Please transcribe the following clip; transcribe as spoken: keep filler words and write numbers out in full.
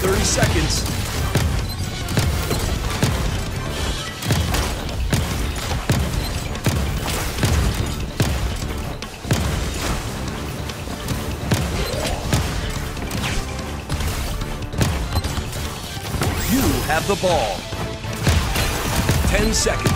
thirty seconds. Have the ball. ten seconds.